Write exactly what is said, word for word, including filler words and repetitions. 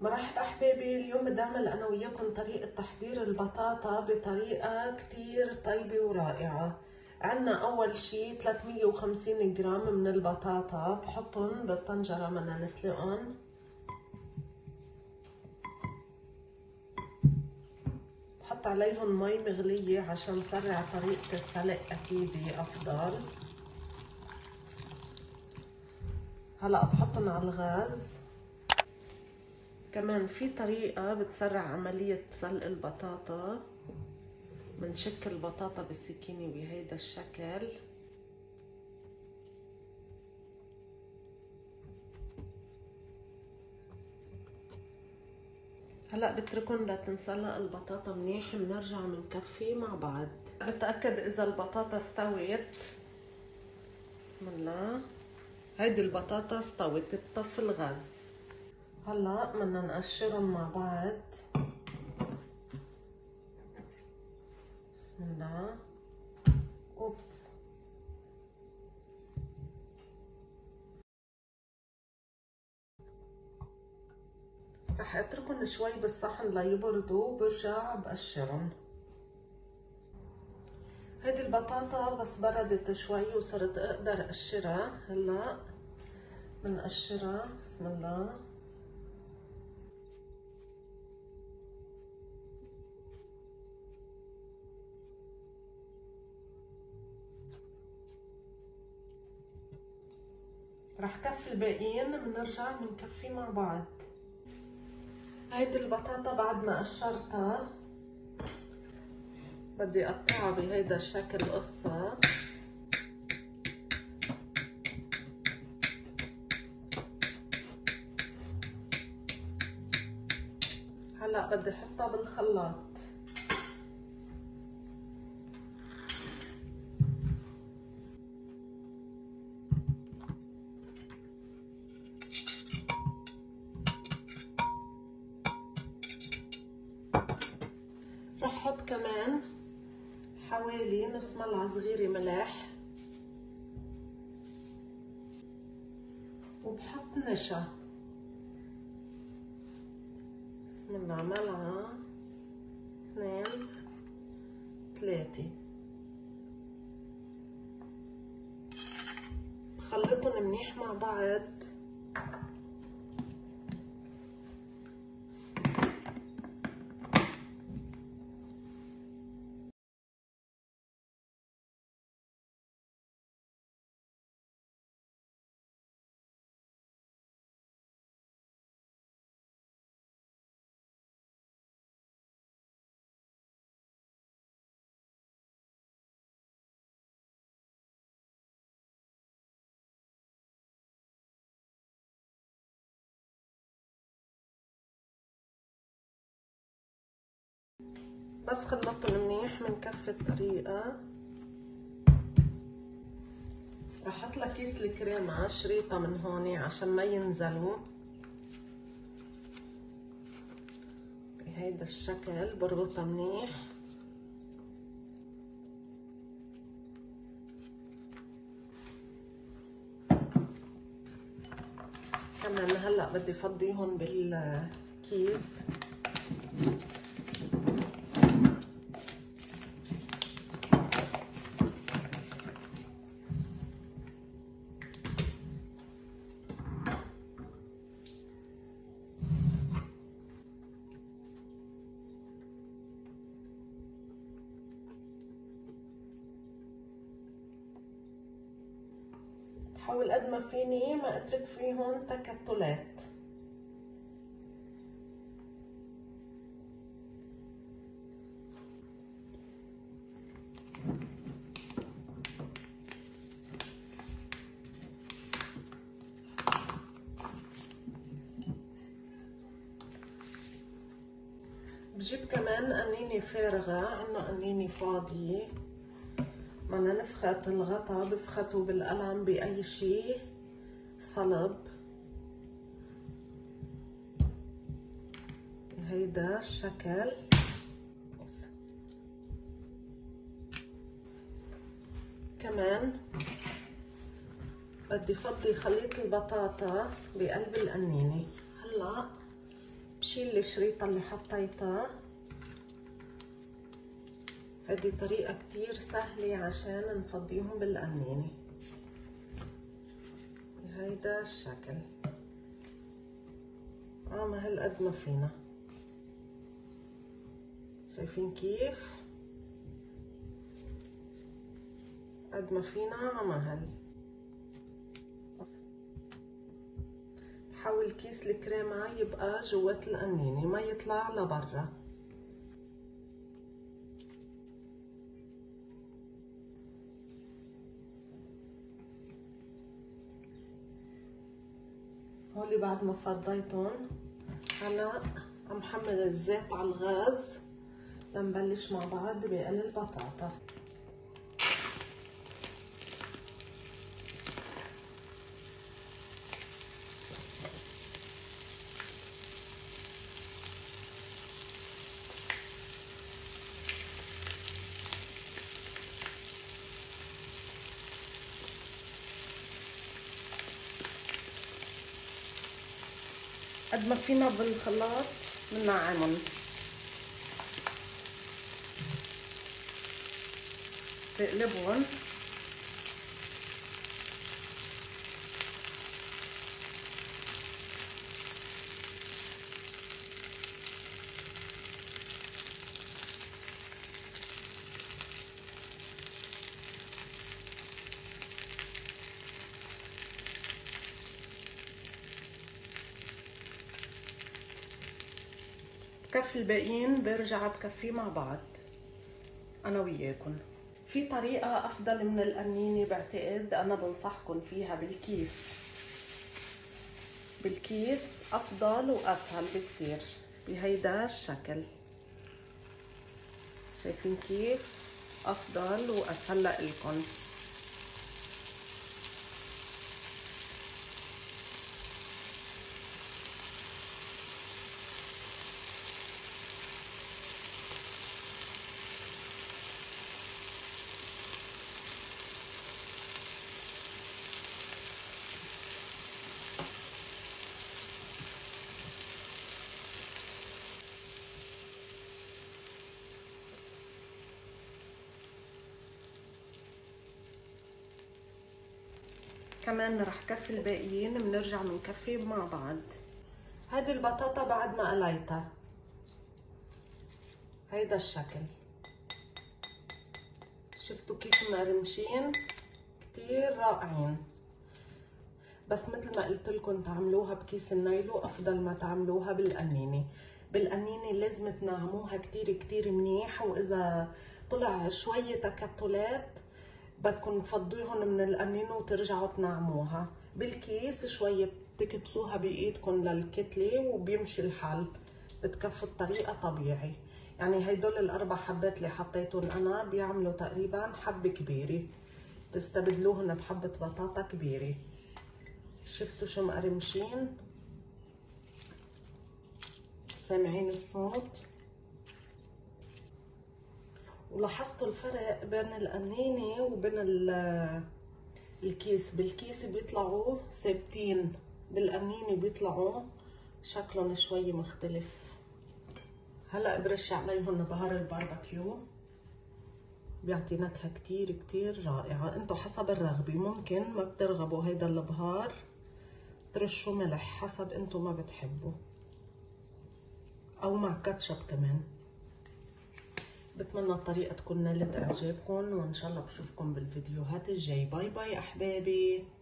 مرحبا احبابي، اليوم بدي اعمل انا وياكم طريقه تحضير البطاطا بطريقه كتير طيبه ورائعه. عندنا اول شيء ثلاثمية وخمسين جرام من البطاطا، بحطهم بالطنجره بدنا نسلقهم. بحط عليهم مي مغليه عشان نسرع طريقه السلق، اكيد افضل. هلا بحطهم على الغاز. كمان في طريقة بتسرع عملية سلق البطاطا، بنشكل البطاطا بالسكينة بهيدا الشكل. هلا بتركن لتنسلق البطاطا منيح، بنرجع بنكفي مع بعض. بتأكد إذا البطاطا استوت. بسم الله، هيدي البطاطا استوت، بطفي الغاز. هلا بدنا نقشرهم مع بعض. بسم الله. اوبس. رح اتركهم شوي بالصحن ليبردوا وبرجع بقشرهم. هيدي البطاطا بس بردت شوي وصرت اقدر اقشرها. هلا بنقشرها. بسم الله. رح كفي الباقيين، بنرجع بنكفي مع بعض. هيدي البطاطا بعد ما قشرتها بدي اقطعها بهيدا الشكل قصة. هلا بدي احطها بالخلاط. بحط كمان حوالي نص ملعقة صغيرة ملح، وبحط نشا. بسم الله. ملعقة، اثنين، ثلاثة. بخلطهم منيح مع بعض. بس خلطتهم منيح بنكفي الطريقة. رح احط لك كيس الكريم على شريطة من هون عشان ما ينزلوا بهيدا الشكل، بربطها منيح. كمان هلا بدي فضيهم بالكيس. بحاول قد ما فيني ما اترك فيهم تكتلات. بجيب كمان قنينة فارغة، عنا قنينة فاضية. بدنا نفخت الغطا، بفخته بالقلم بأي شيء صلب بهيدا الشكل. كمان بدي فضي خليط البطاطا بقلب القنينه. هلا بشيل الشريطه اللي حطيتها. هذه طريقه كتير سهله عشان نفضيهم بالقنينه بهيدا الشكل. اه ما هالقد ما فينا، شايفين كيف؟ قد ما فينا ما هل. حاول كيس الكريمة يبقى جوات القنينة ما يطلع لبرا. هولي بعد ما فضيتهم أنا عم حمل الزيت على الغاز لنبلش مع بعض بقلي البطاطا. قد ما فينا بالخلاط بننعمهم بقلبهم. كف الباقيين برجع بكفيه مع بعض انا وياكم. في طريقه افضل من القنينه بعتقد انا بنصحكم فيها، بالكيس. بالكيس افضل واسهل بكتير بهيدا الشكل. شايفين كيف؟ افضل واسهل لإلكم. كمان رح كفي الباقيين بنرجع بنكفي مع بعض. هذه البطاطا بعد ما قليتها هيدا الشكل. شفتوا كيف مقرمشين؟ كتير رائعين. بس مثل ما قلتلكن تعملوها بكيس النايلو افضل ما تعملوها بالقنينه. بالقنينه لازم تنعموها كتير كتير منيح، واذا طلع شويه تكتلات بدكم تفضيهم من القنينه وترجعوا تنعموها. بالكيس شويه بتكبسوها بايدكم للكتله وبيمشي الحل، بتكفوا الطريقه طبيعي. يعني هيدول الاربع حبات اللي حطيتهم انا بيعملوا تقريبا حبه كبيره، تستبدلوهن بحبه بطاطا كبيره. شفتوا شو مقرمشين؟ سامعين الصوت؟ ولاحظتوا الفرق بين القنينه وبين الكيس. بالكيس بيطلعوا ثابتين، بالقنينه بيطلعوا شكلهم شوي مختلف. هلا برش عليهم بهار الباربيكيو بيعطي نكهه كتير كتير رائعه. انتوا حسب الرغبه، ممكن ما بترغبوا هيدا البهار ترشوا ملح حسب انتوا ما بتحبوا، او مع كاتشب كمان. بتمنى الطريقة تكون نالت اعجابكم، وان شاء الله بشوفكم بالفيديوهات الجاي. باي باي احبابي.